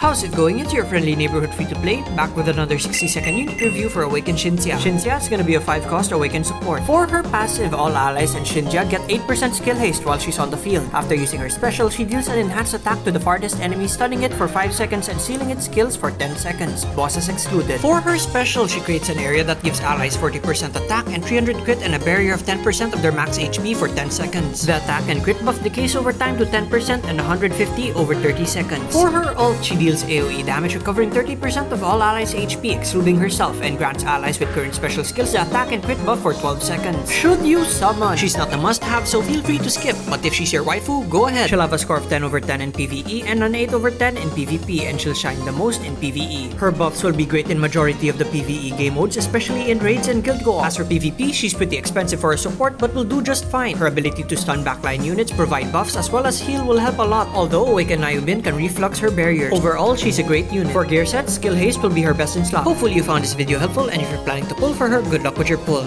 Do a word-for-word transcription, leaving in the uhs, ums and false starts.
How's it going? It's your friendly neighborhood free-to-play, back with another sixty second unit review for Awakened Shin Jia. Shin Jia is gonna be a five cost Awakened support. For her passive, all allies and Shin Jia get eight percent skill haste while she's on the field. After using her special, she deals an enhanced attack to the farthest enemy, stunning it for five seconds and sealing its skills for ten seconds, bosses excluded. For her special, she creates an area that gives allies forty percent attack and three hundred crit and a barrier of ten percent of their max H P for ten seconds. The attack and crit buff decays over time to ten percent and one hundred fifty over thirty seconds. For her ult, she deals A O E damage, recovering thirty percent of all allies' H P, excluding herself, and grants allies with current special skills the attack and crit buff for twelve seconds. Should you summon? She's not a must-have, so feel free to skip, but if she's your waifu, go ahead. She'll have a score of ten over ten in PvE and an eight over ten in PvP, and she'll shine the most in PvE. Her buffs will be great in majority of the PvE game modes, especially in raids and guild go-off. As for PvP, she's pretty expensive for her support, but will do just fine. Her ability to stun backline units, provide buffs, as well as heal will help a lot, although Awakened Nayubin can reflux her barriers. Overall, she's a great unit. For gear sets, skill haste will be her best in slot. Hopefully you found this video helpful, and if you're planning to pull for her, good luck with your pull.